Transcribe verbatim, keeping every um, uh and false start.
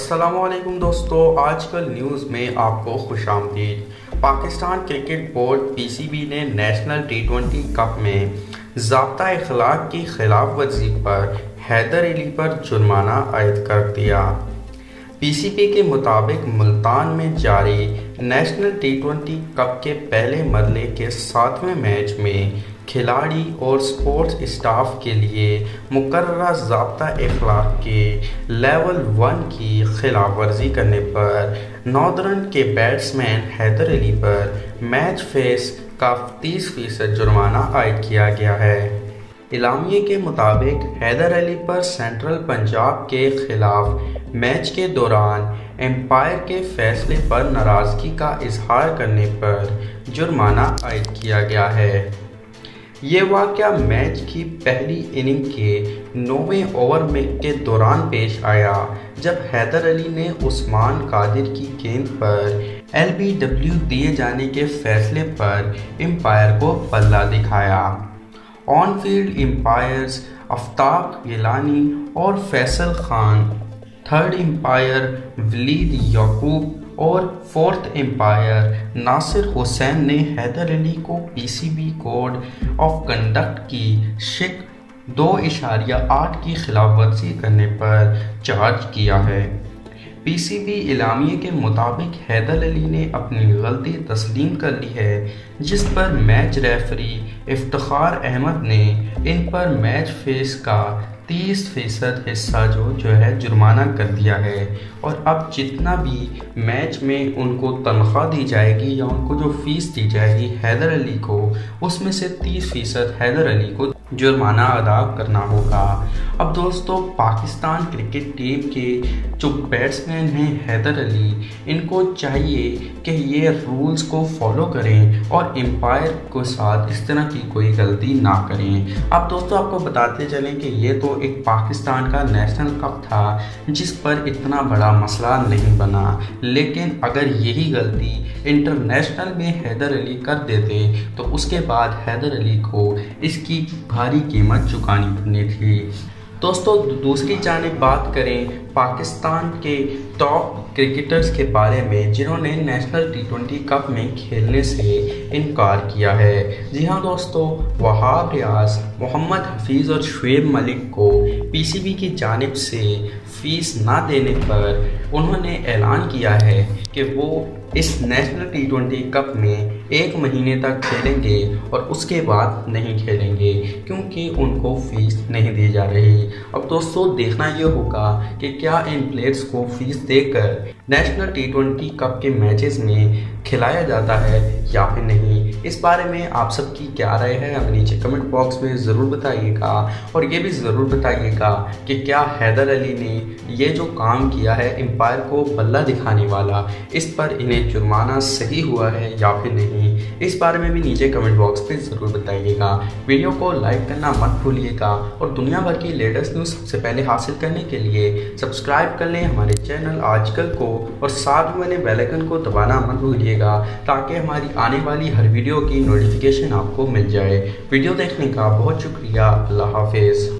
अस्सलामुअलैकुम दोस्तों, आजकल न्यूज़ में आपको खुशामदीद। पाकिस्तान क्रिकेट बोर्ड पीसीबी ने नेशनल टी ट्वेंटी कप में ज़ाब्ता इखलाक की खिलाफ वर्जी पर हैदर अली पर जुर्माना आयद कर दिया। पीसीबी के मुताबिक मुल्तान में जारी नेशनल टी ट्वेंटी कप के पहले मरले के सातवें मैच में खिलाड़ी और स्पोर्ट्स स्टाफ के लिए मुकर्ररा ज़ाब्ता इखलाक के लेवल वन की खिलाफ वर्जी करने पर नॉर्दर्न के बैट्समैन हैदर अली पर मैच फीस का तीस फीसद जुर्माना आयद किया गया है। इलामिये के मुताबिक हैदर अली पर सेंट्रल पंजाब के खिलाफ मैच के दौरान एम्पायर के फैसले पर नाराज़गी का इजहार करने पर जुर्माना आयद किया गया है। ये वाक़या मैच की पहली इनिंग के नौवें ओवर में के दौरान पेश आया, जब हैदर अली ने उस्मान कादिर की गेंद पर एलबीडब्ल्यू दिए जाने के फैसले पर एम्पायर को पल्ला दिखाया। On field umpires Aftab Gilani और फैसल खान, थर्ड एम्पायर वलीद याकूब और फोर्थ एम्पायर नासिर हुसैन ने हैदर अली को पीसीबी कोड ऑफ कंडक्ट की शिक दो इशारिया आठ की खिलाफवर्जी करने पर चार्ज किया है। पीसीबी इलामिये के मुताबिक हैदर अली ने अपनी गलती तस्लीम कर ली है, जिस पर मैच रेफरी इफ्तिखार अहमद ने इन पर मैच फीस का तीस फीसद हिस्सा जो जो है जुर्माना कर दिया है और अब जितना भी मैच में उनको तनख्वाह दी जाएगी या उनको जो फीस दी जाएगी हैदर अली को, उसमें से तीस फीसद हैदर अली को जुर्माना अदा करना होगा। अब दोस्तों, पाकिस्तान क्रिकेट टीम के जो बैट्समैन हैं हैदर अली, इनको चाहिए कि ये रूल्स को फॉलो करें और एम्पायर के साथ इस तरह की कोई गलती ना करें। अब दोस्तों, आपको बताते चलें कि ये तो एक पाकिस्तान का नेशनल कप था जिस पर इतना बड़ा मसला नहीं बना, लेकिन अगर यही गलती इंटरनेशनल में हैदर अली कर देते तो उसके बाद हैदर अली को इसकी भारी कीमत चुकानी पड़नी थी। दोस्तों, दूसरी जानिब बात करें पाकिस्तान के टॉप क्रिकेटर्स के बारे में जिन्होंने नेशनल टी ट्वेंटी कप में खेलने से इनकार किया है। जी हाँ दोस्तों, वहाब रियाज, मोहम्मद हफीज़ और शोएब मलिक को पीसीबी की जानिब से फीस ना देने पर उन्होंने ऐलान किया है कि वो इस नेशनल टी ट्वेंटी कप में एक महीने तक खेलेंगे और उसके बाद नहीं खेलेंगे क्योंकि उनको फीस नहीं दी जा रही। अब दोस्तों, देखना ये होगा कि क्या इन प्लेयर्स को फीस देकर नेशनल टी ट्वेंटी कप के मैचेस में खिलाया जाता है या फिर नहीं। इस बारे में आप सबकी क्या राय है, हमें नीचे कमेंट बॉक्स में ज़रूर बताइएगा और ये भी ज़रूर बताइएगा कि क्या हैदर अली ने ये जो काम किया है एम्पायर को बल्ला दिखाने वाला, इस पर इन्हें जुर्माना सही हुआ है या फिर नहीं। इस बारे में भी नीचे कमेंट बॉक्स में ज़रूर बताइएगा। वीडियो को लाइक करना मत भूलिएगा और दुनिया भर की लेटेस्ट न्यूज़ सबसे पहले हासिल करने के लिए सब्सक्राइब कर लें हमारे चैनल आजकल को और साथ में बेल आइकन को दबाना मत भूलिएगा ताकि हमारी आने वाली हर वीडियो की नोटिफिकेशन आपको मिल जाए। वीडियो देखने का बहुत शुक्रिया। अल्लाह हाफिज़।